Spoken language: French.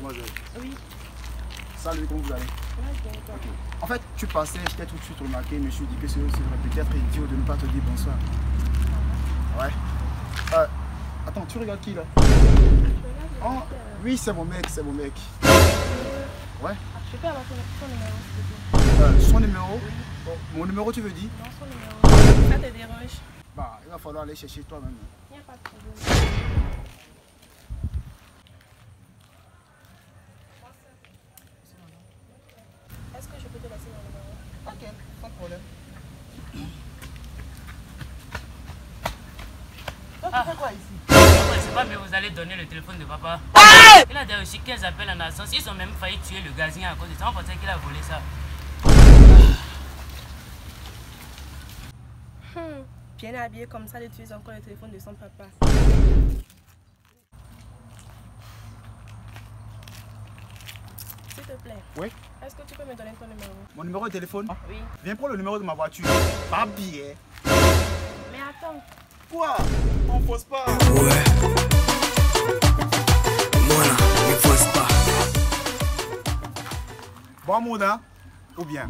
mademoiselle. Oui. Salut, comment vous allez? Oui, bien, bien. Okay. En fait, tu passais, j'étais tout de suite remarqué, mais je me suis dit que ce serait peut-être idiot de ne pas te dire bonsoir. Ouais. Attends, tu regardes qui là? Oh, oui, c'est mon mec, c'est mon mec. Ouais. Je peux avoir son numéro, s'il te plaît. Son numéro? Oui. Mon numéro, tu veux dire? Non, son numéro. Ça te dérange? Bah, il va falloir aller chercher toi-même. Il n'y a pas de problème. Est-ce que je peux te laisser mon numéro? Ok, sans problème. Donc, tu fais quoi ici? C'est pas mieux, vous allez donner le téléphone de papa. Il a déjà reçu 15 appels en absence. Ils ont même failli tuer le gardien à cause de ça. On pensait qu'il a volé ça. Bien habillé comme ça, de tuer encore le téléphone de son papa. S'il te plaît. Oui. Est-ce que tu peux me donner ton numéro? Mon numéro de téléphone? Oui. Viens prendre le numéro de ma voiture. Pas billet. Mais attends. Quoi? On pose pas. Ouais. Voilà, il ne pose pas. Bon mood, hein? Ou bien?